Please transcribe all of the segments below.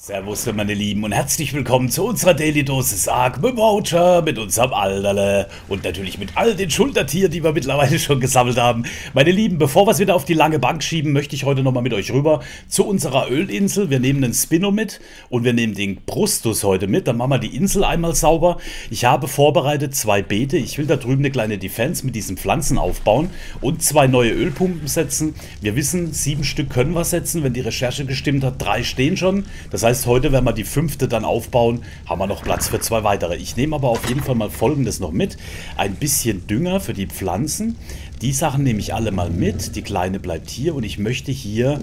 Servus meine Lieben und herzlich willkommen zu unserer Daily Dosis ARK mit Wautscher, mit unserem Alderle und natürlich mit all den Schultertieren, die wir mittlerweile schon gesammelt haben. Meine Lieben, bevor wir es wieder auf die lange Bank schieben, möchte ich heute nochmal mit euch rüber zu unserer Ölinsel. Wir nehmen den Spino mit und wir nehmen den Prustus heute mit, dann machen wir die Insel einmal sauber. Ich habe vorbereitet 2 Beete, ich will da drüben eine kleine Defense mit diesen Pflanzen aufbauen und 2 neue Ölpumpen setzen. Wir wissen, 7 Stück können wir setzen, wenn die Recherche gestimmt hat, 3 stehen schon. Das heißt, heute, wenn wir die 5. dann aufbauen, haben wir noch Platz für 2 weitere. Ich nehme aber auf jeden Fall mal Folgendes noch mit. Ein bisschen Dünger für die Pflanzen. Die Sachen nehme ich alle mal mit. Die kleine bleibt hier und ich möchte hier,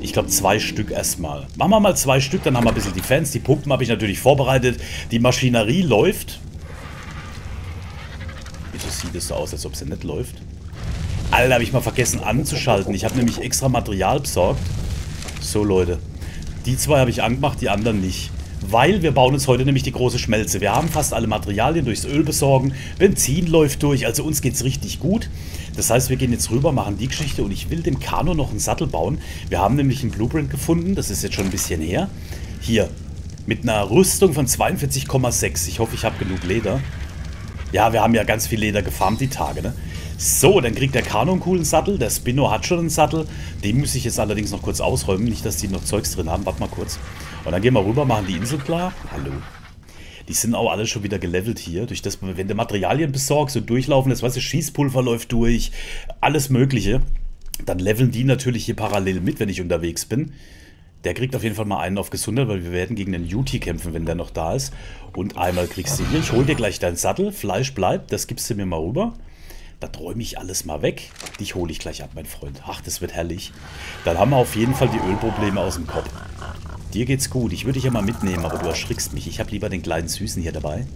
ich glaube, 2 Stück erstmal. Machen wir mal 2 Stück, dann haben wir ein bisschen Defense. Die Pumpen habe ich natürlich vorbereitet. Die Maschinerie läuft. Wieso sieht es so aus, als ob sie nicht läuft? Alter, habe ich mal vergessen anzuschalten. Ich habe nämlich extra Material besorgt. So, Leute. Die 2 habe ich angemacht, die anderen nicht. Weil wir bauen uns heute nämlich die große Schmelze. Wir haben fast alle Materialien durchs Öl besorgen. Benzin läuft durch, also uns geht es richtig gut. Das heißt, wir gehen jetzt rüber, machen die Geschichte und ich will dem Carno noch einen Sattel bauen. Wir haben nämlich einen Blueprint gefunden, das ist jetzt schon ein bisschen her. Hier, mit einer Rüstung von 42,6. Ich hoffe, ich habe genug Leder. Ja, wir haben ja ganz viel Leder gefarmt die Tage, ne? So, dann kriegt der Carno einen coolen Sattel. Der Spino hat schon einen Sattel. Den muss ich jetzt allerdings noch kurz ausräumen. Nicht, dass die noch Zeugs drin haben. Warte mal kurz. Und dann gehen wir rüber, machen die Insel klar. Hallo. Die sind auch alle schon wieder gelevelt hier. Durch das, wenn du Materialien besorgst und durchlaufen lässt, weißt du, Schießpulver läuft durch, alles Mögliche. Dann leveln die natürlich hier parallel mit, wenn ich unterwegs bin. Der kriegt auf jeden Fall mal einen auf Gesundheit, weil wir werden gegen den Yuti kämpfen, wenn der noch da ist. Und einmal kriegst du hier. Ich hol dir gleich deinen Sattel. Fleisch bleibt. Das gibst du mir mal rüber. Da träume ich alles mal weg. Dich hole ich gleich ab, mein Freund. Ach, das wird herrlich. Dann haben wir auf jeden Fall die Ölprobleme aus dem Kopf. Dir geht's gut. Ich würde dich ja mal mitnehmen, aber du erschrickst mich. Ich habe lieber den kleinen Süßen hier dabei.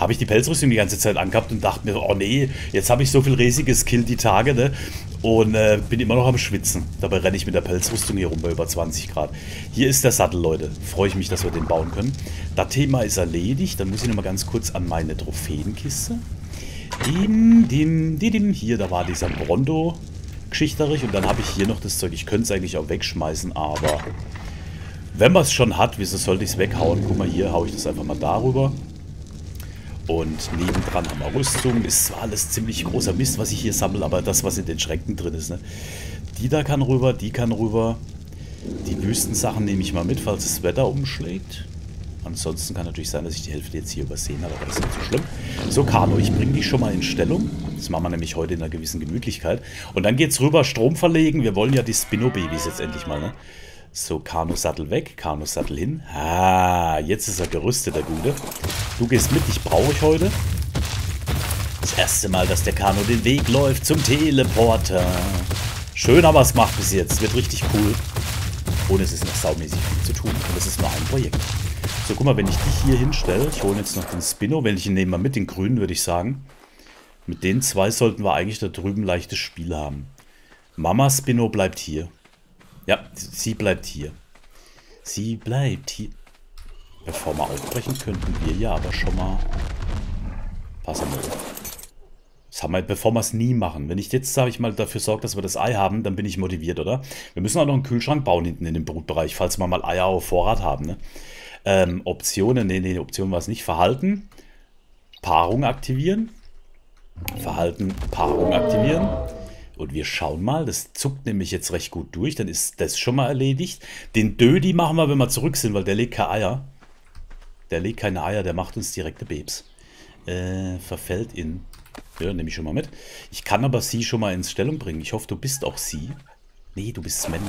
Habe ich die Pelzrüstung die ganze Zeit angehabt und dachte mir, oh nee, jetzt habe ich so viel riesiges Kill die Tage, ne? Und bin immer noch am Schwitzen. Dabei renne ich mit der Pelzrüstung hier rum bei über 20 Grad. Hier ist der Sattel, Leute. Freue ich mich, dass wir den bauen können. Das Thema ist erledigt. Dann muss ich nochmal ganz kurz an meine Trophäenkiste. Hier, da war dieser Brondo-Geschichterich. Und dann habe ich hier noch das Zeug. Ich könnte es eigentlich auch wegschmeißen, aber wenn man es schon hat, wieso sollte ich es weghauen? Guck mal, hier haue ich das einfach mal darüber. Und nebendran haben wir Rüstung. Ist zwar alles ziemlich großer Mist, was ich hier sammle, aber das, was in den Schränken drin ist, ne? Die da kann rüber, die kann rüber. Die Wüstensachen nehme ich mal mit, falls das Wetter umschlägt. Ansonsten kann natürlich sein, dass ich die Hälfte jetzt hier übersehen habe, aber das ist nicht so schlimm. So, Carno, ich bringe dich schon mal in Stellung. Das machen wir nämlich heute in einer gewissen Gemütlichkeit. Und dann geht's rüber, Strom verlegen. Wir wollen ja die Spino-Babys jetzt endlich mal, ne? So, Carno Sattel weg, Carno Sattel hin. Ah, jetzt ist er gerüstet, der Gute. Du gehst mit, dich brauche ich heute. Das erste Mal, dass der Carno den Weg läuft zum Teleporter. Schön, aber es macht bis jetzt. Wird richtig cool. Und es ist noch saumäßig viel zu tun. Und es ist nur ein Projekt. So, guck mal, wenn ich dich hier hinstelle, ich hole jetzt noch den Spino, welchen nehmen wir mit, den grünen würde ich sagen. Mit den 2 sollten wir eigentlich da drüben leichtes Spiel haben. Mama Spino bleibt hier. Ja, sie bleibt hier. Sie bleibt hier. Bevor wir aufbrechen, könnten wir ja aber schon mal... Pass mal auf. Das haben wir, bevor wir es nie machen. Wenn ich jetzt, sage ich mal, dafür sorge, dass wir das Ei haben, dann bin ich motiviert, oder? Wir müssen auch noch einen Kühlschrank bauen hinten in dem Brutbereich, falls wir mal Eier auf Vorrat haben, ne? Optionen, nee, Optionen war es nicht. Verhalten, Paarung aktivieren. Verhalten, Paarung aktivieren. Und wir schauen mal, das zuckt nämlich jetzt recht gut durch. Dann ist das schon mal erledigt. Den Dödi machen wir, wenn wir zurück sind, weil der legt keine Eier. Der legt keine Eier, der macht uns direkte Babys. Verfällt in... Ja, nehme ich schon mal mit. Ich kann aber sie schon mal in Stellung bringen. Ich hoffe, du bist auch sie. Nee, du bist Sven.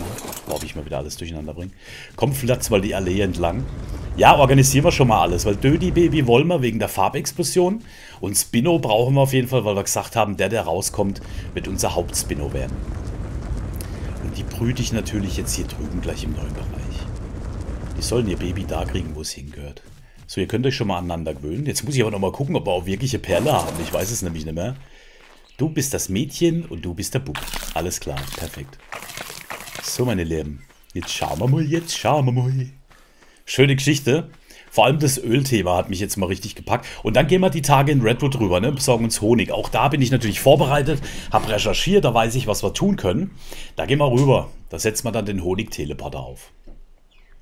Boah, ich mal wieder alles durcheinander bringen. Komm, flatz mal die Allee entlang. Ja, organisieren wir schon mal alles. Weil Dödi-Baby wollen wir wegen der Farbexplosion. Und Spino brauchen wir auf jeden Fall, weil wir gesagt haben, der rauskommt, wird unser Hauptspino werden. Und die brüte ich natürlich jetzt hier drüben gleich im neuen Bereich. Die sollen ihr Baby da kriegen, wo es hingehört. So, ihr könnt euch schon mal aneinander gewöhnen. Jetzt muss ich aber nochmal gucken, ob wir auch wirkliche Perle haben. Ich weiß es nämlich nicht mehr. Du bist das Mädchen und du bist der Bub. Alles klar, perfekt. So, meine Lieben. Jetzt schauen wir mal, Schöne Geschichte. Vor allem das Ölthema hat mich jetzt mal richtig gepackt. Und dann gehen wir die Tage in Redwood rüber, ne? Besorgen uns Honig. Auch da bin ich natürlich vorbereitet, habe recherchiert, da weiß ich, was wir tun können. Da gehen wir rüber. Da setzen wir dann den Honigteleporter auf.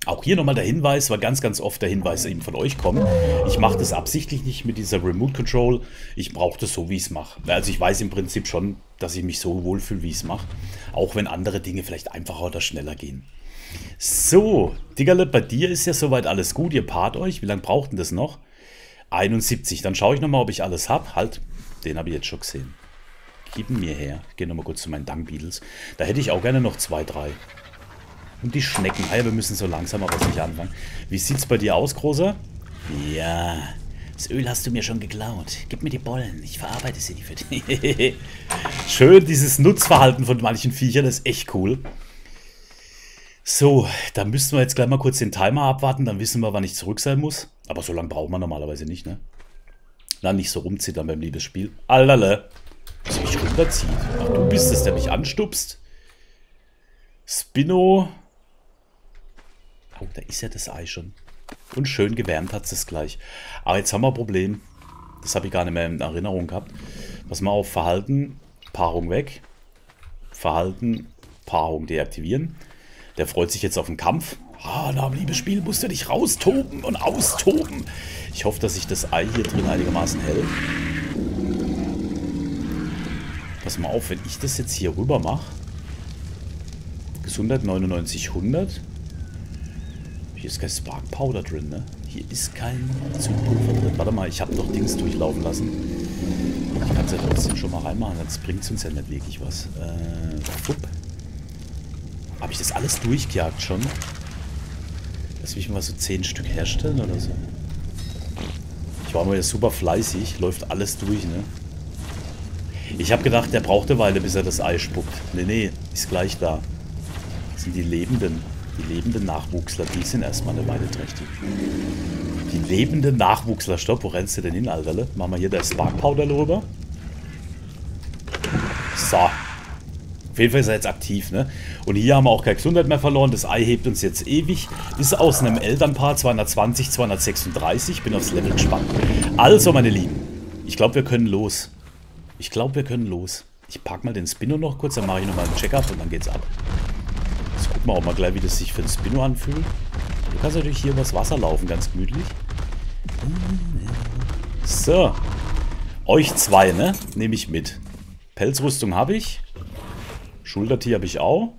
Auch hier nochmal der Hinweis, weil ganz, ganz oft der Hinweis eben von euch kommt. Ich mache das absichtlich nicht mit dieser Remote Control. Ich brauche das so, wie ich es mache. Also ich weiß im Prinzip schon, dass ich mich so wohlfühle, wie ich es mache. Auch wenn andere Dinge vielleicht einfacher oder schneller gehen. So, Diggerle, bei dir ist ja soweit alles gut. Ihr paart euch. Wie lange braucht denn das noch? 71. Dann schaue ich nochmal, ob ich alles habe. Halt, den habe ich jetzt schon gesehen. Gib ihn mir her. Ich gehe nochmal kurz zu meinen Dung-Beatles. Da hätte ich auch gerne noch 2, 3. Und die Schnecken. Ah ja, wir müssen so langsam aber sicher anfangen. Wie sieht's bei dir aus, Großer? Ja. Das Öl hast du mir schon geklaut. Gib mir die Bollen. Ich verarbeite sie für dich. Schön, dieses Nutzverhalten von manchen Viechern. Das ist echt cool. So, da müssten wir jetzt gleich mal kurz den Timer abwarten. Dann wissen wir, wann ich zurück sein muss. Aber so lange braucht man normalerweise nicht, ne? Na, nicht so rumzittern beim Liebesspiel. Alderle. Was mich runterzieht. Ach, du bist es, der mich anstupst. Spino. Oh, da ist ja das Ei schon. Und schön gewärmt hat es gleich. Aber jetzt haben wir ein Problem. Das habe ich gar nicht mehr in Erinnerung gehabt. Pass mal auf, Verhalten, Paarung weg. Verhalten, Paarung deaktivieren. Der freut sich jetzt auf den Kampf. Ah, na, liebes Spiel, musst du dich raustoben und austoben. Ich hoffe, dass sich das Ei hier drin einigermaßen hält. Pass mal auf, wenn ich das jetzt hier rüber mache. Gesundheit 99, 100. Hier ist kein Spark Powder drin, ne? Hier ist kein Zugpulver drin. Warte mal, ich habe doch Dings durchlaufen lassen. Ich kann es ja trotzdem schon mal reinmachen, sonst bringt es uns ja nicht wirklich was. Habe ich das alles durchgejagt schon? Lass mich mal so 10 Stück herstellen oder so. Ich war mal ja super fleißig, läuft alles durch, ne? Ich habe gedacht, der braucht eine Weile, bis er das Ei spuckt. Ne, ne, ist gleich da. Das sind die Lebenden. Die lebenden Nachwuchsler, die sind erstmal eine Weile trächtig. Die lebenden Nachwuchsler, stopp, wo rennst du denn hin, Alderle? Machen wir hier das Spark Powder rüber. So. Auf jeden Fall ist er jetzt aktiv, ne? Und hier haben wir auch keine Gesundheit mehr verloren. Das Ei hebt uns jetzt ewig. Ist aus einem Elternpaar 220, 236. Bin aufs Level gespannt. Also, meine Lieben, ich glaube, wir können los. Ich glaube, wir können los. Ich pack mal den Spino noch kurz, dann mache ich nochmal einen Check-up und dann geht's ab. Jetzt gucken wir auch mal gleich, wie das sich für den Spino anfühlt. Du kannst natürlich hier übers Wasser laufen, ganz gemütlich. So. Euch zwei, ne? Nehme ich mit. Pelzrüstung habe ich. Schultertier habe ich auch.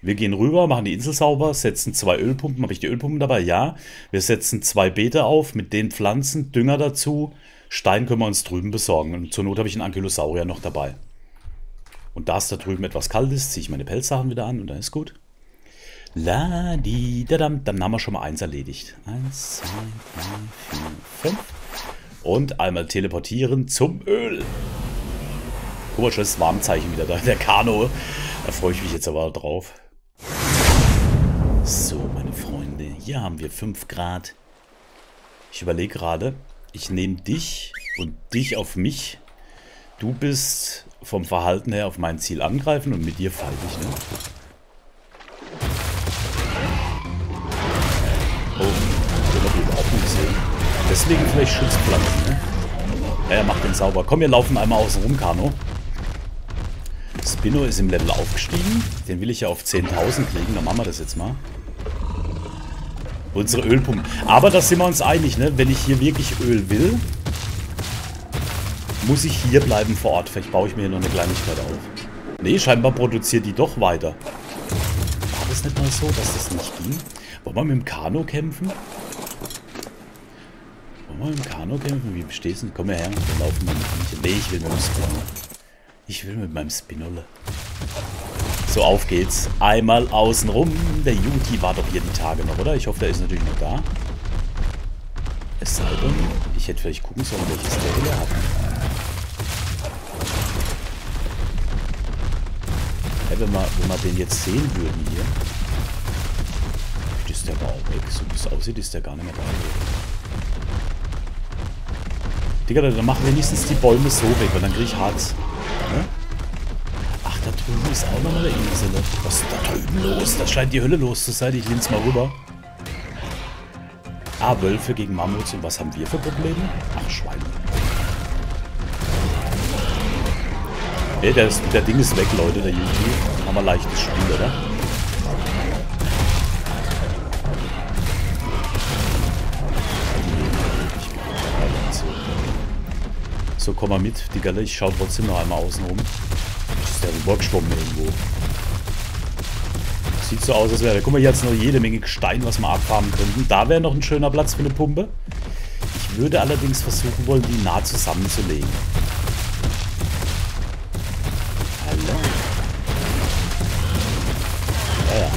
Wir gehen rüber, machen die Insel sauber, setzen 2 Ölpumpen. Habe ich die Ölpumpen dabei? Ja. Wir setzen 2 Beete auf mit den Pflanzen, Dünger dazu. Stein können wir uns drüben besorgen. Und zur Not habe ich einen Ankylosaurier noch dabei. Und da es da drüben etwas kalt ist, ziehe ich meine Pelzsachen wieder an und dann ist gut. La di da dam. Dann haben wir schon mal 1 erledigt. 1, 2, 3, 4, 5. Und einmal teleportieren zum Öl. Guck mal, schon das Warmzeichen wieder da. Der Carno. Da freue ich mich jetzt aber drauf. So, meine Freunde. Hier haben wir 5 Grad. Ich überlege gerade. Ich nehme dich und dich auf mich. Du bist vom Verhalten her auf mein Ziel angreifen und mit dir falle ich, ne? Oh, den hab ich überhaupt nicht gesehen. Deswegen vielleicht Schutzpflanzen, ne? Ja, er macht den sauber. Komm, wir laufen einmal außen rum, Carno. Spino ist im Level aufgestiegen. Den will ich ja auf 10.000 kriegen. Dann machen wir das jetzt mal. Unsere Ölpumpen. Aber da sind wir uns einig, ne? Wenn ich hier wirklich Öl will, muss ich hier bleiben vor Ort. Vielleicht baue ich mir hier noch eine Kleinigkeit auf. Ne, scheinbar produziert die doch weiter. War das nicht mal so, dass das nicht ging? Wollen wir mit dem Carno kämpfen? Wollen wir mit dem Carno kämpfen? Wie bestehst du? Komm her, wir laufen mal mit. Ne, ich will mit dem Spino. Ich will mit meinem Spinolle. So, auf geht's. Einmal außen rum. Der Yuti war doch hier die Tage noch, oder? Ich hoffe, der ist natürlich noch da. Es sei denn, ich hätte vielleicht gucken sollen, welches der hier hat. Ja, wenn wir den jetzt sehen würden hier. Ist der aber auch weg. So wie es aussieht, ist der gar nicht mehr da. Digga, dann machen wir wenigstens die Bäume so weg, weil dann kriege ich Harz. Ach, da drüben ist auch noch eine Insel. Was ist da drüben los? Da scheint die Hölle los zu sein. Ich lin's mal rüber. Ah, Wölfe gegen Mammuts. Und was haben wir für Probleme? Ach, Schweine. Ey, der Ding ist weg, Leute. Der YouTube. Haben wir leichtes Spiel, oder? So, komm mal mit, die Galle. Ich schau trotzdem noch einmal außen rum. Ist der rübergeschwommen irgendwo. Sieht so aus, als wäre... Guck mal, hier hat es noch jede Menge Gestein, was wir abfarmen könnten. Da wäre noch ein schöner Platz für eine Pumpe. Ich würde allerdings versuchen wollen, die nah zusammenzulegen. Hallo. Naja.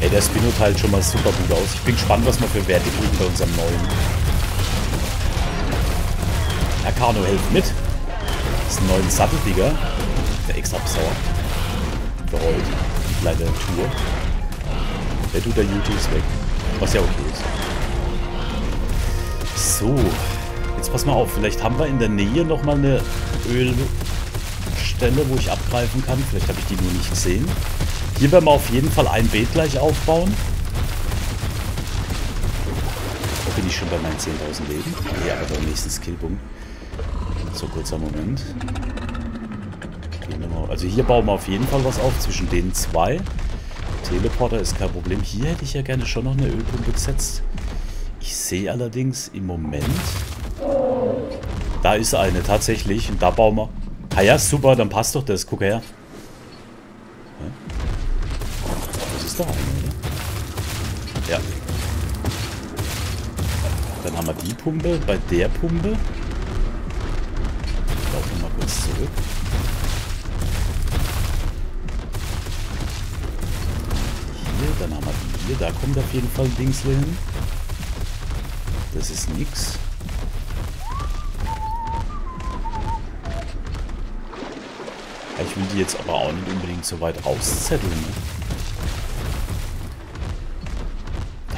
Ey, der Spino teilt schon mal super gut aus. Ich bin gespannt, was wir für Werte kriegen bei unserem neuen. Herr Carno, helft mit. Das ist ein neuer Satteldigger. Der extra sauer. Für heute. Die kleine Tour. Der tut der Yuti ist weg. Was ja okay ist. So. Jetzt pass mal auf. Vielleicht haben wir in der Nähe nochmal eine Ölstelle, wo ich abgreifen kann. Vielleicht habe ich die nur nicht gesehen. Hier werden wir auf jeden Fall ein Beet gleich aufbauen. Da bin ich schon bei meinen 10.000 Leben. Ja, aber beim nächsten Skillpunkt. So, kurzer Moment. Also hier bauen wir auf jeden Fall was auf zwischen den zwei. Teleporter ist kein Problem. Hier hätte ich ja gerne schon noch eine Ölpumpe gesetzt. Ich sehe allerdings im Moment... Da ist eine tatsächlich. Und da bauen wir... Ah ja, super, dann passt doch das. Guck her. Das ist da eine, oder? Ja. Dann haben wir die Pumpe. Bei der Pumpe... Laufen wir mal kurz zurück. Hier, dann haben wir die hier. Da kommt auf jeden Fall ein Dingsle hin. Das ist nix. Ich will die jetzt aber auch nicht unbedingt so weit rauszetteln.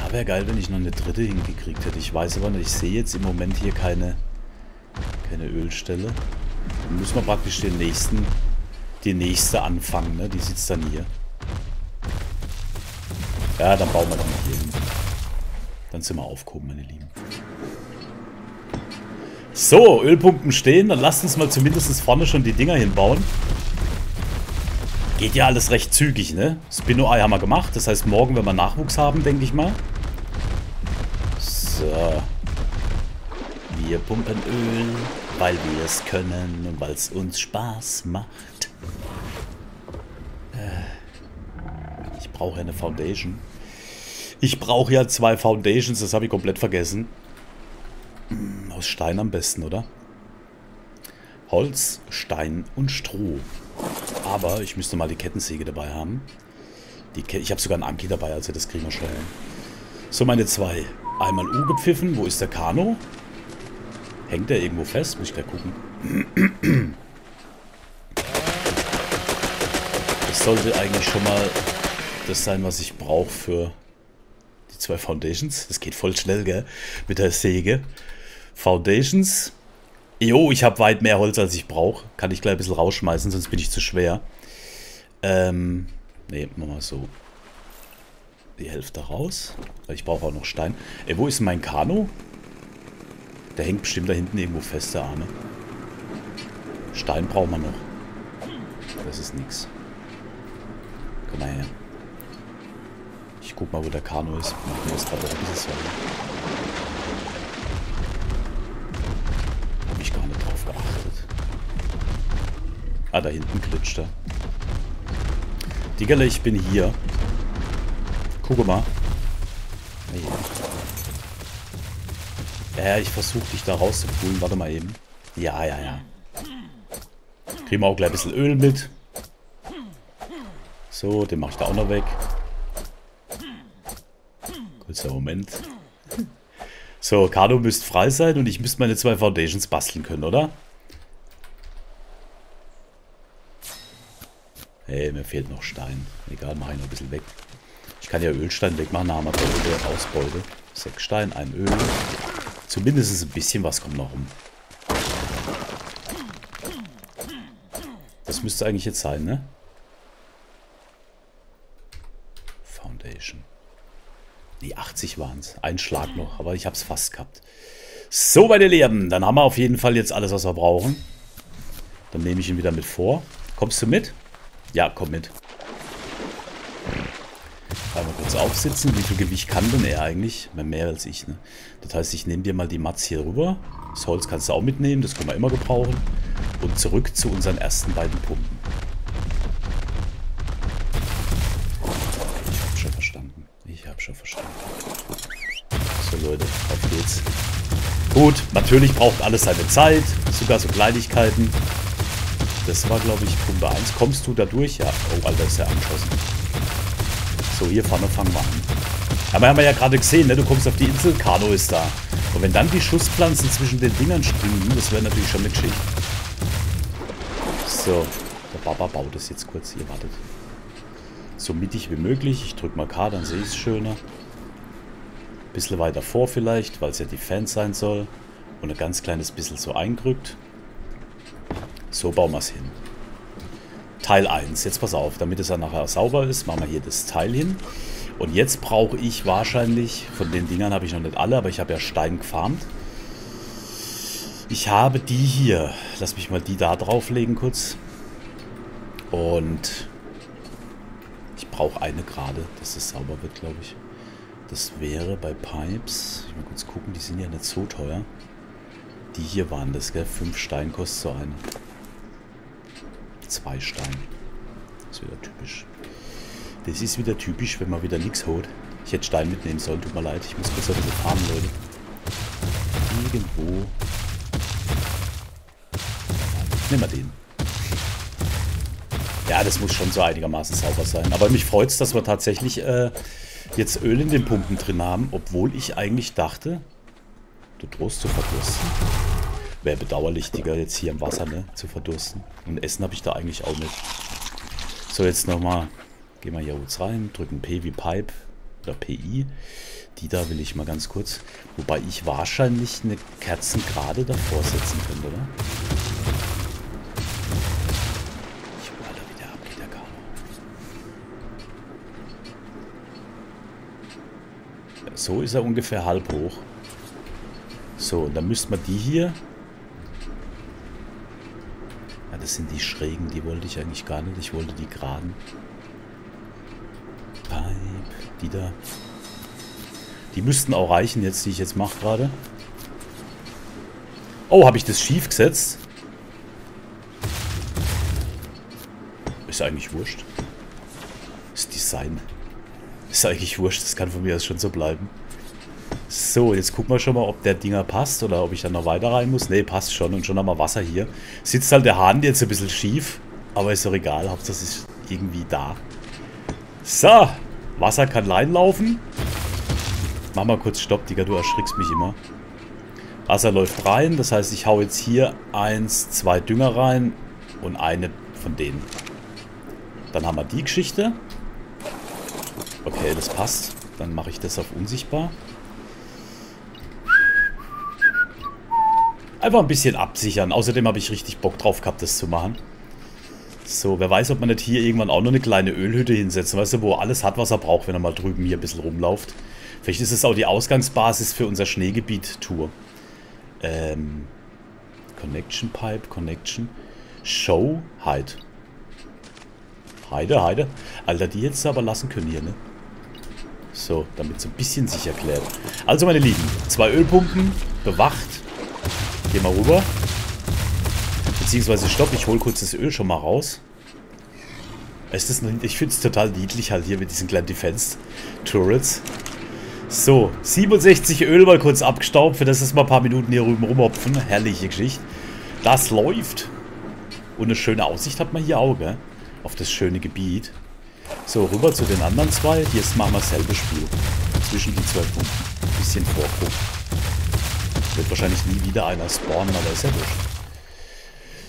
Da wäre geil, wenn ich noch eine dritte hingekriegt hätte. Ich weiß aber nicht. Ich sehe jetzt im Moment hier keine Ölstelle. Dann müssen wir praktisch die nächste anfangen, ne? Die sitzt dann hier. Ja, dann bauen wir doch noch hier hin. Dann sind wir aufgehoben, meine Lieben. So, Ölpumpen stehen. Dann lasst uns mal zumindest vorne schon die Dinger hinbauen. Geht ja alles recht zügig, ne? Spino-Ei haben wir gemacht. Das heißt, morgen, wenn wir Nachwuchs haben, denke ich mal. So. Wir pumpen Öl, weil wir es können und weil es uns Spaß macht. Ich brauche ja eine Foundation. Ich brauche ja 2 Foundations, das habe ich komplett vergessen. Aus Stein am besten, oder? Holz, Stein und Stroh. Aber ich müsste mal die Kettensäge dabei haben. Ich habe sogar einen Anki dabei, also das kriegen wir schnell. So, meine 2. Einmal U gepfiffen. Wo ist der Carno? Hängt der irgendwo fest? Muss ich gleich gucken. Das sollte eigentlich schon mal das sein, was ich brauche für die 2 Foundations. Das geht voll schnell, gell? Mit der Säge. Foundations. Jo, ich habe weit mehr Holz, als ich brauche. Kann ich gleich ein bisschen rausschmeißen, sonst bin ich zu schwer. Ne, machen wir so. Die Hälfte raus. Ich brauche auch noch Stein. Ey, wo ist mein Carno? Der hängt bestimmt da hinten irgendwo fest, der Arme. Stein brauchen wir noch. Das ist nix. Komm mal her. Ich guck mal, wo der Carno ist. Machen wir das gerade auf dieses Jahr. Hab ich gar nicht drauf geachtet. Ah, da hinten klitscht er. Diggerle, ich bin hier. Guck mal. Hey. Ja, ich versuche dich da rauszupulen. Warte mal eben. Ja. Kriegen wir auch gleich ein bisschen Öl mit. So, den mache ich da auch noch weg. Kurzer Moment. So, Carno müsste frei sein und ich müsste meine 2 Foundations basteln können, oder? Hey, mir fehlt noch Stein. Egal, mache ich noch ein bisschen weg. Ich kann ja Ölstein wegmachen, da haben wir wieder Ausbeute. 6 Stein, ein Öl. Zumindest ein bisschen was kommt noch rum. Das müsste eigentlich jetzt sein, ne? Foundation. Die 80 waren es. Ein Schlag noch, aber ich habe es fast gehabt. So, meine Lieben, dann haben wir auf jeden Fall jetzt alles, was wir brauchen. Dann nehme ich ihn wieder mit vor. Kommst du mit? Ja, komm mit. Einmal kurz kurz aufsitzen. Wie viel Gewicht kann denn er eigentlich? Mehr als ich, ne? Das heißt, ich nehme dir mal die Matz hier rüber. Das Holz kannst du auch mitnehmen, das können wir immer gebrauchen. Und zurück zu unseren ersten beiden Pumpen. Ich hab schon verstanden. So Leute, auf geht's. Gut, natürlich braucht alles seine Zeit. Sogar so Kleinigkeiten. Das war, glaube ich, Pumpe 1. Kommst du da durch? Ja. Oh, Alter, ist ja angeschossen. So, hier vorne fangen wir an. Aber haben wir ja gerade gesehen, ne? Du kommst auf die Insel, Carno ist da. Und wenn dann die Schusspflanzen zwischen den Dingern springen, das wäre natürlich schon mitschig. So, der Baba baut es jetzt kurz. Ihr wartet. So mittig wie möglich. Ich drücke mal K, dann sehe ich es schöner. Ein bisschen weiter vor vielleicht, weil es ja die Fans sein soll. Und ein ganz kleines bisschen so eingerückt. So bauen wir es hin. Teil 1. Jetzt pass auf, damit es dann nachher sauber ist, machen wir hier das Teil hin. Und jetzt brauche ich wahrscheinlich, von den Dingern habe ich noch nicht alle, aber ich habe ja Stein gefarmt. Ich habe die hier. Lass mich mal die da drauflegen kurz. Und ich brauche eine gerade, dass das sauber wird, glaube ich. Das wäre bei Pipes. Ich will kurz gucken, die sind ja nicht so teuer. Die hier waren das, gell? 5 Stein kostet so eine. 2 Stein. Das ist wieder typisch. Das ist wieder typisch, wenn man wieder nichts holt. Ich hätte Stein mitnehmen sollen, tut mir leid. Ich muss kurz ein bisschen farmen, Leute. Irgendwo. Nehmen wir den. Ja, das muss schon so einigermaßen sauber sein. Aber mich freut es, dass wir tatsächlich jetzt Öl in den Pumpen drin haben, obwohl ich eigentlich dachte... Du Trost zu verdursten. Wäre bedauerlich, Digga, jetzt hier im Wasser, ne? Zu verdursten. Und Essen habe ich da eigentlich auch nicht. So, jetzt nochmal. Gehen wir hier kurz rein. Drücken P wie Pipe. Oder PI. Die da will ich mal ganz kurz. Wobei ich wahrscheinlich eine Kerzen gerade davor setzen könnte, oder? Ich hole da wieder ab, geht der Carno. Ja, so ist er ungefähr halb hoch. So, und dann müsste man die hier... Ja, das sind die schrägen, die wollte ich eigentlich gar nicht. Ich wollte die geraden. Pipe, die da. Die müssten auch reichen, jetzt, die ich jetzt mache gerade. Oh, habe ich das schief gesetzt? Ist eigentlich wurscht. Das Design. Ist eigentlich wurscht, das kann von mir aus schon so bleiben. So, jetzt gucken wir schon mal, ob der Dinger passt oder ob ich dann noch weiter rein muss. Ne, passt schon. Und schon haben wir Wasser hier. Sitzt halt der Hahn jetzt ein bisschen schief. Aber ist doch egal. Hauptsache es ist irgendwie da. So. Wasser kann reinlaufen. Mach mal kurz Stopp, Digga. Du erschrickst mich immer. Wasser läuft rein. Das heißt, ich hau jetzt hier 1, 2 Dünger rein. Und eine von denen. Dann haben wir die Geschichte. Okay, das passt. Dann mache ich das auf unsichtbar. Einfach ein bisschen absichern. Außerdem habe ich richtig Bock drauf gehabt, das zu machen. So, wer weiß, ob man nicht hier irgendwann auch noch eine kleine Ölhütte hinsetzen. Weißt du, wo er alles hat, was er braucht, wenn er mal drüben hier ein bisschen rumläuft. Vielleicht ist es auch die Ausgangsbasis für unser Schneegebiet-Tour. Connection Pipe, Connection. Show, Hide. Heide, Heide. Alter, die jetzt aber lassen können hier, ne? So, damit es ein bisschen sicher klärt. Also, meine Lieben, 2 Ölpumpen, bewacht. Geh mal rüber. Beziehungsweise stopp, ich hole kurz das Öl schon mal raus. Ist das, ich finde es total niedlich halt hier mit diesen kleinen Defense Turrets. So, 67 Öl mal kurz abgestaubt, für das ist mal ein paar Minuten hier rüben rumhopfen. Herrliche Geschichte. Das läuft. Und eine schöne Aussicht hat man hier auch, gell? Auf das schöne Gebiet. So, rüber zu den anderen zwei. Jetzt machen wir dasselbe Spiel. Zwischen die 2 Punkten. Ein bisschen vorgucken. Wird wahrscheinlich nie wieder einer spawnen, aber ist ja wurscht.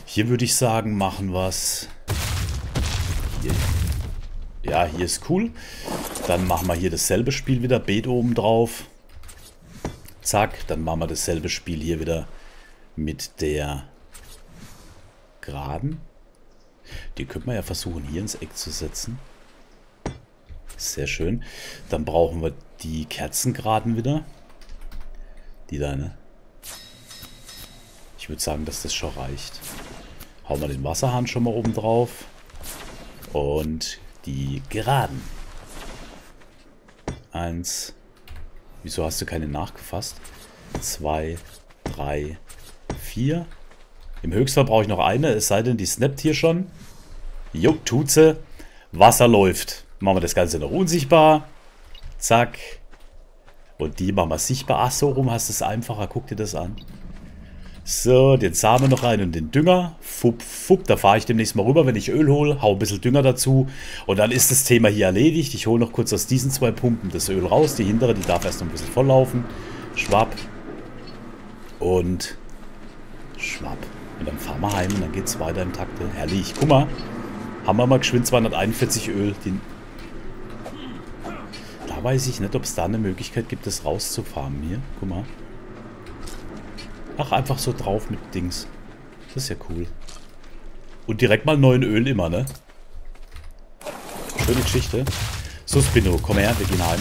Hier würde ich sagen, machen wir es. Ja, hier ist cool. Dann machen wir hier dasselbe Spiel wieder. Beet oben drauf. Zack. Dann machen wir dasselbe Spiel hier wieder mit der Graben. Die könnte man ja versuchen, hier ins Eck zu setzen. Sehr schön. Dann brauchen wir die Kerzengraden wieder. Die da, ne? Ich würde sagen, dass das schon reicht. Hauen wir den Wasserhahn schon mal oben drauf. Und die Geraden. Eins. Wieso hast du keine nachgefasst? 2, 3, 4. Im Höchstfall brauche ich noch eine, es sei denn, die snappt hier schon. Jo, tut sie. Wasser läuft. Machen wir das Ganze noch unsichtbar. Zack. Und die machen wir sichtbar. Ach, so rum hast du es einfacher. Guck dir das an. So, den Samen noch rein und den Dünger. Fupp, fupp. Da fahre ich demnächst mal rüber, wenn ich Öl hole. Hau ein bisschen Dünger dazu. Und dann ist das Thema hier erledigt. Ich hole noch kurz aus diesen zwei Pumpen das Öl raus. Die hintere, die darf erst noch ein bisschen volllaufen. Schwapp. Und schwapp. Und dann fahren wir heim und dann geht es weiter im Takte. Herrlich. Guck mal. Haben wir mal geschwind 241 Öl. Da weiß ich nicht, ob es da eine Möglichkeit gibt, das rauszufarmen hier. Guck mal. Ach, einfach so drauf mit Dings. Das ist ja cool. Und direkt mal neuen Öl immer, ne? Schöne Geschichte. So, Spino, komm her, wir gehen heim.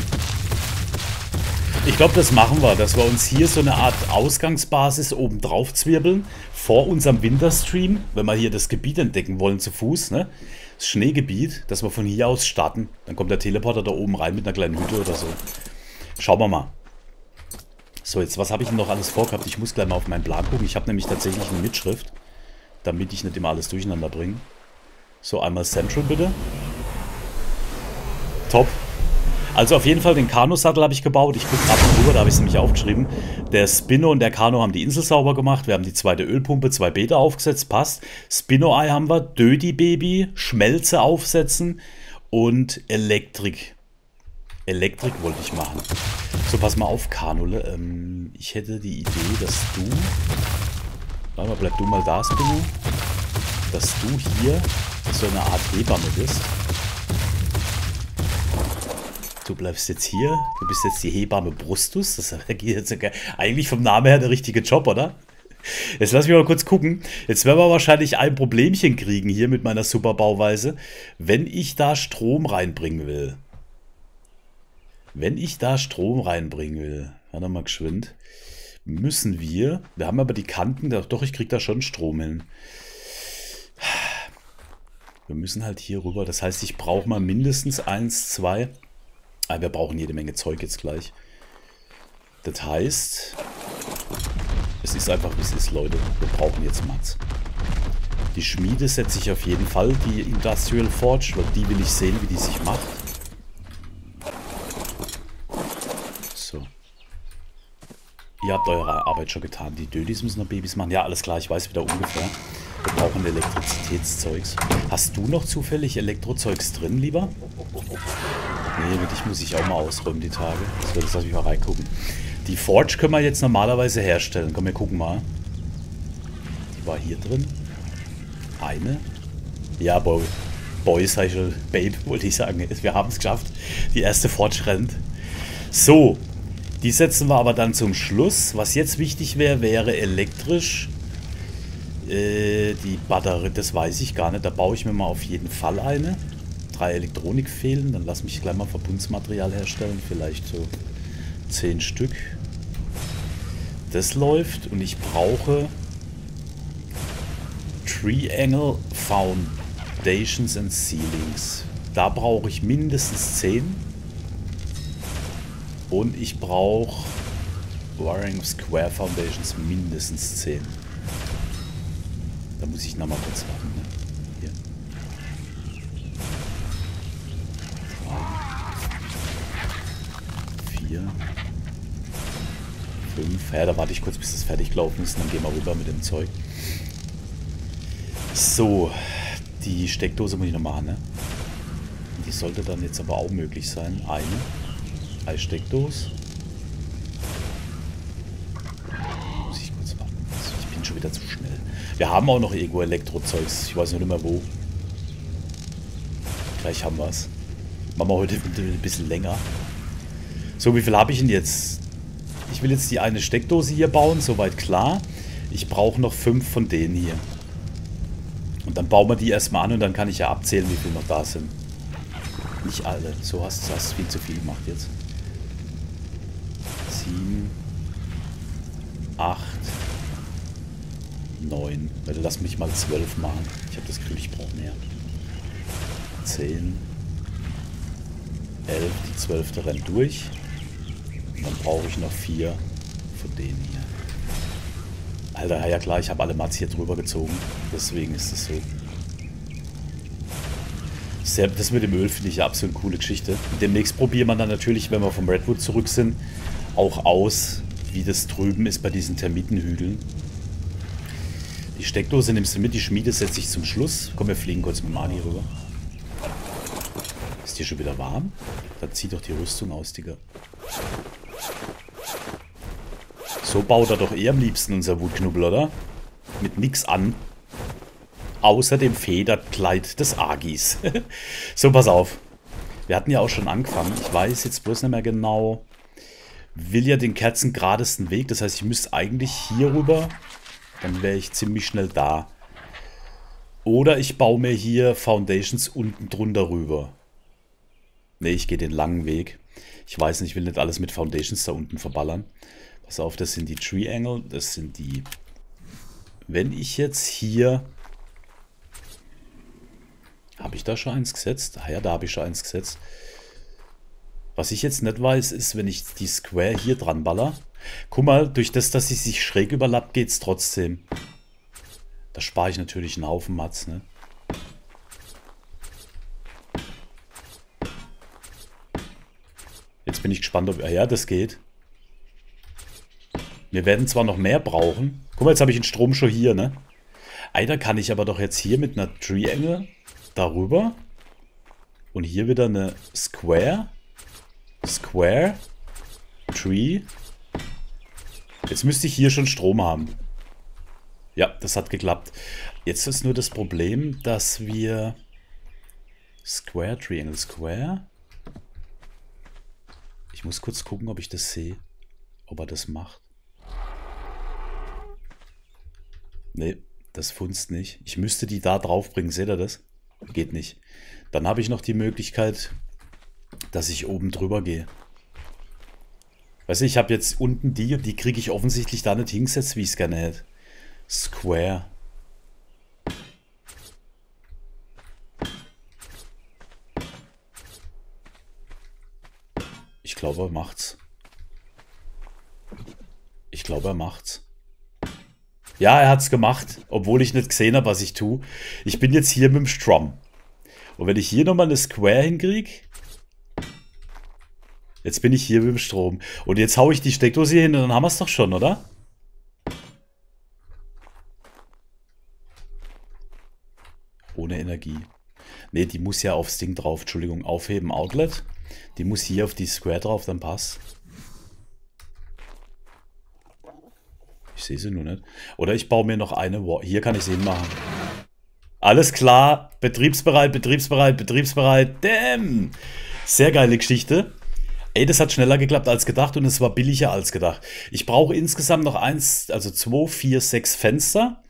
Ich glaube, das machen wir, dass wir uns hier so eine Art Ausgangsbasis oben drauf zwirbeln. Vor unserem Winterstream, wenn wir hier das Gebiet entdecken wollen zu Fuß, ne? Das Schneegebiet, dass wir von hier aus starten. Dann kommt der Teleporter da oben rein mit einer kleinen Hütte oder so. Schauen wir mal. So, jetzt, was habe ich denn noch alles vorgehabt? Ich muss gleich mal auf meinen Plan gucken. Ich habe nämlich tatsächlich eine Mitschrift, damit ich nicht immer alles durcheinander bringe. So, einmal Central bitte. Top. Also auf jeden Fall den Carno-Sattel habe ich gebaut. Ich gucke gerade mal rüber, da habe ich es nämlich aufgeschrieben. Der Spino und der Carno haben die Insel sauber gemacht. Wir haben die zweite Ölpumpe, 2 Beta aufgesetzt, passt. Spino-Ei haben wir, Dödi-Baby, Schmelze aufsetzen und Elektrik. Elektrik wollte ich machen. So, pass mal auf, Carnole. Ich hätte die Idee, dass du... Warte mal, bleib du mal da, Spino. Dass du hier so eine Art Hebamme bist. Du bleibst jetzt hier. Du bist jetzt die Hebamme Prustus. Das geht jetzt eigentlich vom Namen her der richtige Job, oder? Jetzt lass mich mal kurz gucken. Jetzt werden wir wahrscheinlich ein Problemchen kriegen hier mit meiner Superbauweise. Wenn ich da Strom reinbringen will. Warte mal geschwind. Müssen wir. Wir haben aber die Kanten. Doch, ich kriege da schon Strom hin. Wir müssen halt hier rüber. Das heißt, ich brauche mal mindestens 1, 2... Wir brauchen jede Menge Zeug jetzt gleich. Das heißt, es ist einfach, wie es ist, Leute. Wir brauchen jetzt Mats. Die Schmiede setze ich auf jeden Fall, die Industrial Forge, weil die will ich sehen, wie die sich macht. So. Ihr habt eure Arbeit schon getan. Die Dödis müssen noch Babys machen. Ja, alles klar, ich weiß wieder ungefähr. Wir brauchen Elektrizitätszeugs. Hast du noch zufällig Elektrozeugs drin, lieber? Nee, mit dich muss ich auch mal ausräumen, die Tage. So, jetzt lass mich mal reingucken. Die Forge können wir jetzt normalerweise herstellen. Komm, wir gucken mal. Die war hier drin. Eine. Ja, Boys, Babe, wollte ich sagen. Wir haben es geschafft. Die erste Forge rennt. So, die setzen wir aber dann zum Schluss. Was jetzt wichtig wäre, wäre elektrisch. Die Batterie, das weiß ich gar nicht. Da baue ich mir mal auf jeden Fall eine. 3 Elektronik fehlen, dann lass mich gleich mal Verbundsmaterial herstellen, vielleicht so 10 Stück. Das läuft und ich brauche Triangle Foundations and Ceilings. Da brauche ich mindestens 10 und ich brauche Wiring of Square Foundations mindestens 10. Da muss ich nochmal kurz warten, ne? Ja, da warte ich kurz, bis das fertig gelaufen ist. Dann gehen wir rüber mit dem Zeug. So, die Steckdose muss ich noch machen, ne? Die sollte dann jetzt aber auch möglich sein. Eine Steckdose. Muss ich kurz warten. Ich bin schon wieder zu schnell. Wir haben auch noch Ego-Elektro-Zeugs. Ich weiß noch nicht mehr wo. Gleich haben wir es. Machen wir heute ein bisschen länger. So, wie viel habe ich denn jetzt? Ich will jetzt die eine Steckdose hier bauen, soweit klar. Ich brauche noch 5 von denen hier. Und dann bauen wir die erstmal an und dann kann ich ja abzählen, wie viele noch da sind. Nicht alle. So hast du viel zu viel gemacht jetzt. 7, 8, 9. Also lass mich mal 12 machen. Ich habe das Gefühl, ich brauche mehr. 10. 11, die 12. rennt durch. Und dann brauche ich noch 4 von denen hier. Alter, ja klar, ich habe alle Mats hier drüber gezogen. Deswegen ist es so. Das mit dem Öl finde ich ja absolut coole Geschichte. Demnächst probiert man dann natürlich, wenn wir vom Redwood zurück sind, auch aus, wie das drüben ist bei diesen Termitenhügeln. Die Steckdose nimmst du mit, die Schmiede setze ich zum Schluss. Komm, wir fliegen kurz mit Mani rüber. Ist hier schon wieder warm? Dann zieh doch die Rüstung aus, Digga. So baut er doch eh am liebsten unser Wutknubbel, oder? Mit nix an. Außer dem Federkleid des Agis. So, pass auf. Wir hatten ja auch schon angefangen. Ich weiß jetzt bloß nicht mehr genau. Will ja den kerzengeradesten Weg. Das heißt, ich müsste eigentlich hier rüber. Dann wäre ich ziemlich schnell da. Oder ich baue mir hier Foundations unten drunter rüber. Ne, ich gehe den langen Weg. Ich weiß nicht, ich will nicht alles mit Foundations da unten verballern. Pass auf, das sind die Triangle. Das sind die... Wenn ich jetzt hier... Habe ich da schon eins gesetzt? Ah ja, da habe ich schon eins gesetzt. Was ich jetzt nicht weiß, ist, wenn ich die Square hier dran baller. Guck mal, durch das, dass sie sich schräg überlappt, geht es trotzdem. Da spare ich natürlich einen Haufen Mats, ne? Jetzt bin ich gespannt, ob... Ah ja, das geht. Wir werden zwar noch mehr brauchen. Guck mal, jetzt habe ich den Strom schon hier, ne? Alter, kann ich aber doch jetzt hier mit einer Triangle... darüber und hier wieder eine Square Tree. Jetzt müsste ich hier schon Strom haben. Ja, das hat geklappt. Jetzt ist nur das Problem, dass wir Square, Triangle, Square. Ich muss kurz gucken, ob ich das sehe, ob er das macht. Nee, das funzt nicht. Ich müsste die da drauf bringen, seht ihr das? Geht nicht. Dann habe ich noch die Möglichkeit, dass ich oben drüber gehe. Weißt du, ich habe jetzt unten die kriege ich offensichtlich da nicht hingesetzt, wie ich es gerne hätte. Square. Ich glaube, er macht's. Ich glaube, er macht's. Ja, er hat's gemacht, obwohl ich nicht gesehen habe, was ich tue. Ich bin jetzt hier mit dem Strom. Und wenn ich hier nochmal eine Square hinkriege... Jetzt bin ich hier mit dem Strom. Und jetzt haue ich die Steckdose hier hin und dann haben wir es doch schon, oder? Ohne Energie. Ne, die muss ja aufs Ding drauf. Entschuldigung, aufheben, Outlet. Die muss hier auf die Square drauf, dann passt. Ich sehe sie nur nicht. Oder ich baue mir noch eine. Hier kann ich sie hinmachen. Alles klar. Betriebsbereit, betriebsbereit, betriebsbereit. Damn. Sehr geile Geschichte. Ey, das hat schneller geklappt als gedacht und es war billiger als gedacht. Ich brauche insgesamt noch 2, 4, 6 Fenster.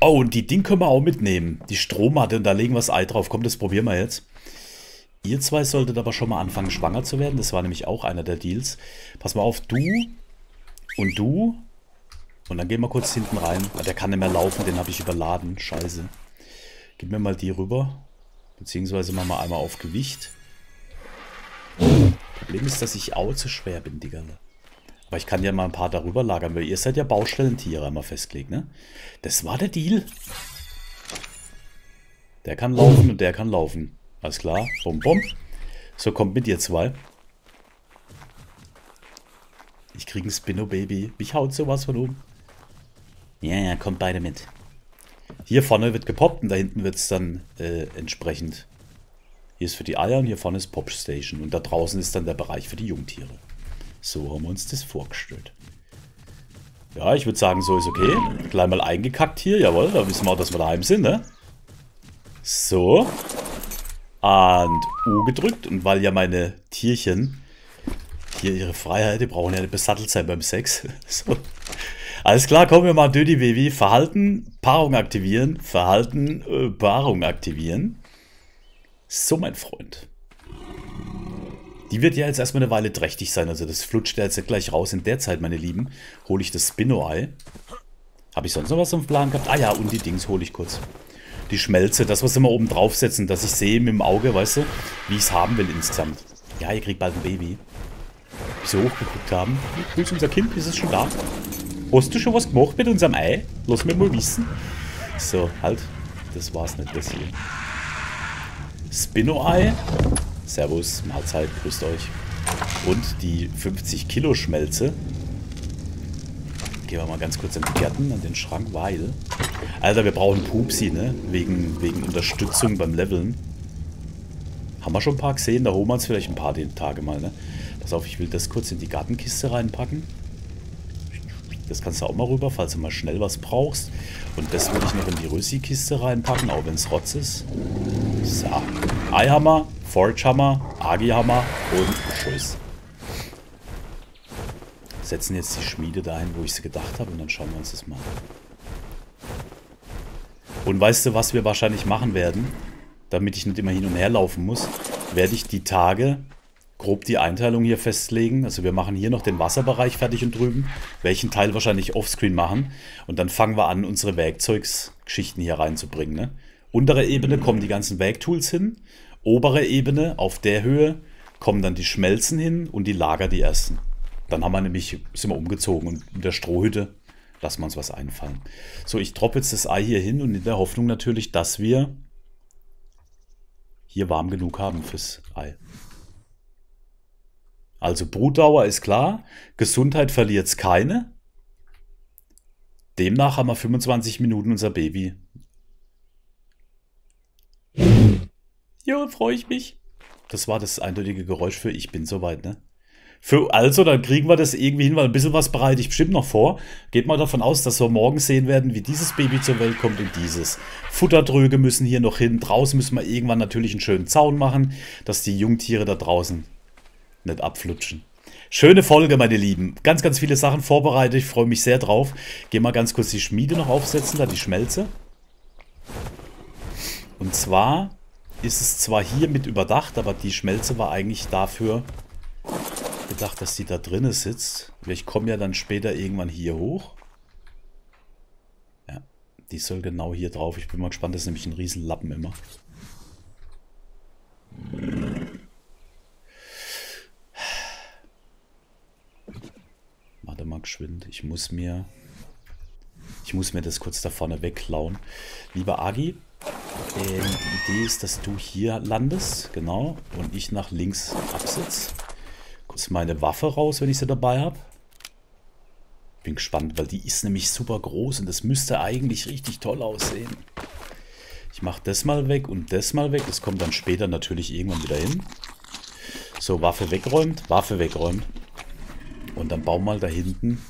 Oh, und die Ding können wir auch mitnehmen. Die Strommatte, da legen wir das Ei drauf. Komm, das probieren wir jetzt. Ihr zwei solltet aber schon mal anfangen, schwanger zu werden. Das war nämlich auch einer der Deals. Pass mal auf, du und du. Und dann gehen wir kurz hinten rein. Der kann nicht mehr laufen, den habe ich überladen. Scheiße. Gib mir mal die rüber. Beziehungsweise machen wir einmal auf Gewicht. Problem ist, dass ich auch zu schwer bin, Digga. Aber ich kann ja mal ein paar darüber lagern, weil ihr seid ja Baustellentiere einmal festgelegt, ne? Das war der Deal. Der kann laufen und der kann laufen. Alles klar. Bum, bum. So, kommt mit, ihr zwei. Ich kriege ein Spino-Baby. Mich haut sowas von um. Ja, ja, kommt beide mit. Hier vorne wird gepoppt und da hinten wird es dann entsprechend. Hier ist für die Eier und hier vorne ist Popstation. Und da draußen ist dann der Bereich für die Jungtiere. So haben wir uns das vorgestellt. Ja, ich würde sagen, so ist okay. Gleich mal eingekackt hier. Jawohl, da wissen wir auch, dass wir daheim sind, ne? So. Und U gedrückt. Und weil ja meine Tierchen... ihre Freiheit, die brauchen ja nicht besattelt sein beim Sex. So. Alles klar, kommen wir mal Dödi Baby. Verhalten, Paarung aktivieren. Verhalten, Paarung aktivieren. So, mein Freund. Die wird ja jetzt erstmal eine Weile trächtig sein. Also das flutscht ja jetzt gleich raus. In der Zeit, meine Lieben, hole ich das Spino-Ei. Habe ich sonst noch was im Plan gehabt? Ah ja, und die Dings hole ich kurz. Die Schmelze, das was immer oben draufsetzen, dass ich sehe mit dem Auge, weißt du, wie ich es haben will insgesamt. Ja, ihr kriegt bald ein Baby. Wie sie hochgeguckt haben. Willst du unser Kind? Ist es schon da? Hast du schon was gemacht mit unserem Ei? Lass mich mal wissen. So, halt. Das war's nicht, das hier. Spino-Ei. Servus, Mahlzeit, grüßt euch. Und die 50 Kilo Schmelze. Gehen wir mal ganz kurz in den Gärten, an den Schrank, weil... Alter, wir brauchen Pupsi, ne? Wegen Unterstützung beim Leveln. Haben wir schon ein paar gesehen? Da holen wir uns vielleicht ein paar Tage mal, ne? Pass auf, ich will das kurz in die Gartenkiste reinpacken. Das kannst du auch mal rüber, falls du mal schnell was brauchst. Und das will ich noch in die Rösi-Kiste reinpacken, auch wenn es Rotz ist. So. Eihammer, Forgehammer, Agihammer und Tschüss. Setzen jetzt die Schmiede dahin, wo ich sie gedacht habe, und dann schauen wir uns das mal an. Und weißt du, was wir wahrscheinlich machen werden? Damit ich nicht immer hin und her laufen muss, werde ich die Tage grob die Einteilung hier festlegen. Also wir machen hier noch den Wasserbereich fertig und drüben, welchen Teil wahrscheinlich offscreen machen. Und dann fangen wir an, unsere Werkzeugsgeschichten hier reinzubringen. Ne? Untere Ebene kommen die ganzen Werktools hin. Obere Ebene, auf der Höhe, kommen dann die Schmelzen hin und die Lager die ersten. Dann haben wir nämlich, sind wir umgezogen und in der Strohhütte lassen wir uns was einfallen. So, ich droppe jetzt das Ei hier hin und in der Hoffnung natürlich, dass wir hier warm genug haben fürs Ei. Also Brutdauer ist klar, Gesundheit verliert es keine. Demnach haben wir 25 Minuten unser Baby. Ja, freue ich mich. Das war das eindeutige Geräusch für ich bin soweit, ne? Also, dann kriegen wir das irgendwie hin, weil ein bisschen was bereite ich bestimmt noch vor. Geht mal davon aus, dass wir morgen sehen werden, wie dieses Baby zur Welt kommt und dieses. Futtertröge müssen hier noch hin. Draußen müssen wir irgendwann natürlich einen schönen Zaun machen, dass die Jungtiere da draußen nicht abflutschen. Schöne Folge, meine Lieben. Ganz, ganz viele Sachen vorbereitet. Ich freue mich sehr drauf. Geh mal ganz kurz die Schmiede noch aufsetzen, da die Schmelze. Und zwar ist es zwar hier mit überdacht, aber die Schmelze war eigentlich dafür gedacht, dass die da drinnen sitzt. Ich komme ja dann später irgendwann hier hoch. Ja, die soll genau hier drauf. Ich bin mal gespannt, das ist nämlich ein riesen Lappen immer. Warte mal geschwind. Ich muss mir das kurz da vorne wegklauen. Lieber Agi, die Idee ist, dass du hier landest. Genau. Und ich nach links absitze. Kurz meine Waffe raus, wenn ich sie dabei habe. Bin gespannt, weil die ist nämlich super groß und das müsste eigentlich richtig toll aussehen. Ich mache das mal weg und das mal weg. Das kommt dann später natürlich irgendwann wieder hin. So, Waffe wegräumt, Waffe wegräumt. Und dann bauen wir mal da hinten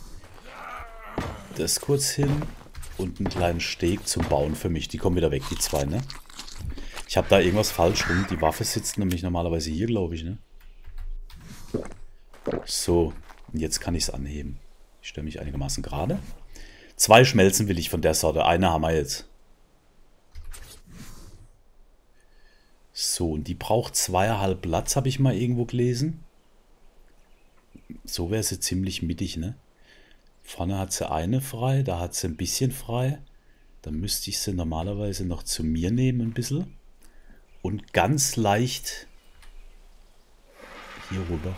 das kurz hin und einen kleinen Steg zum Bauen für mich. Die kommen wieder weg, die zwei, ne? Ich habe da irgendwas falsch rum. Die Waffe sitzt nämlich normalerweise hier, glaube ich, ne? So, und jetzt kann ich es anheben. Ich stelle mich einigermaßen gerade. Zwei Schmelzen will ich von der Sorte. Eine haben wir jetzt. So, und die braucht 2,5 Platz, habe ich mal irgendwo gelesen. So wäre sie ziemlich mittig, ne? Vorne hat sie eine frei, da hat sie ein bisschen frei. Dann müsste ich sie normalerweise noch zu mir nehmen ein bisschen. Und ganz leicht hier rüber.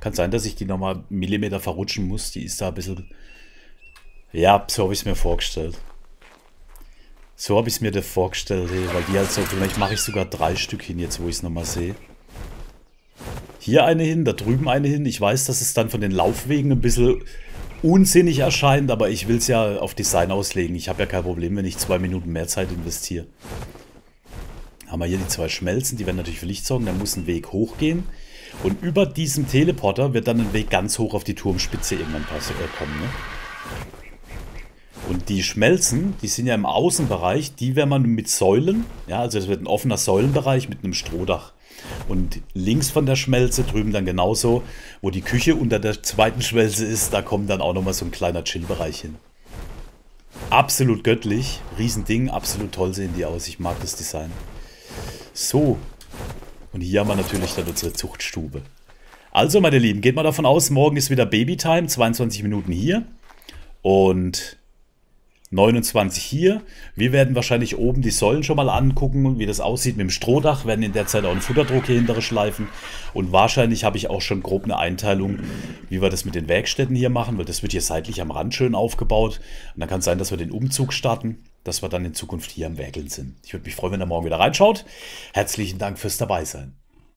Kann sein, dass ich die nochmal einen Millimeter verrutschen muss. Die ist da ein bisschen... Ja, so habe ich es mir vorgestellt. So habe ich es mir da vorgestellt, weil die halt so... Vielleicht mache ich sogar 3 Stück hin, jetzt wo ich es nochmal sehe. Hier eine hin, da drüben eine hin. Ich weiß, dass es dann von den Laufwegen ein bisschen unsinnig erscheint, aber ich will es ja auf Design auslegen. Ich habe ja kein Problem, wenn ich 2 Minuten mehr Zeit investiere. Haben wir hier die zwei Schmelzen, die werden natürlich für Licht sorgen. Da muss ein Weg hochgehen. Und über diesem Teleporter wird dann ein Weg ganz hoch auf die Turmspitze irgendwann kommen. Ne? Und die Schmelzen, die sind ja im Außenbereich, die werden man mit Säulen, ja, also es wird ein offener Säulenbereich mit einem Strohdach. Und links von der Schmelze, drüben dann genauso, wo die Küche unter der zweiten Schmelze ist, da kommt dann auch nochmal so ein kleiner Chill-Bereich hin. Absolut göttlich, Riesending, absolut toll sehen die aus, ich mag das Design. So. Und hier haben wir natürlich dann unsere Zuchtstube. Also, meine Lieben, geht mal davon aus, morgen ist wieder Babytime, 22 Minuten hier. Und 29 hier. Wir werden wahrscheinlich oben die Säulen schon mal angucken, wie das aussieht mit dem Strohdach. Werden in der Zeit auch einen Futterdruck hier hintere schleifen. Und wahrscheinlich habe ich auch schon grob eine Einteilung, wie wir das mit den Werkstätten hier machen, weil das wird hier seitlich am Rand schön aufgebaut. Und dann kann es sein, dass wir den Umzug starten, dass wir dann in Zukunft hier am Werkeln sind. Ich würde mich freuen, wenn ihr morgen wieder reinschaut. Herzlichen Dank fürs Dabeisein.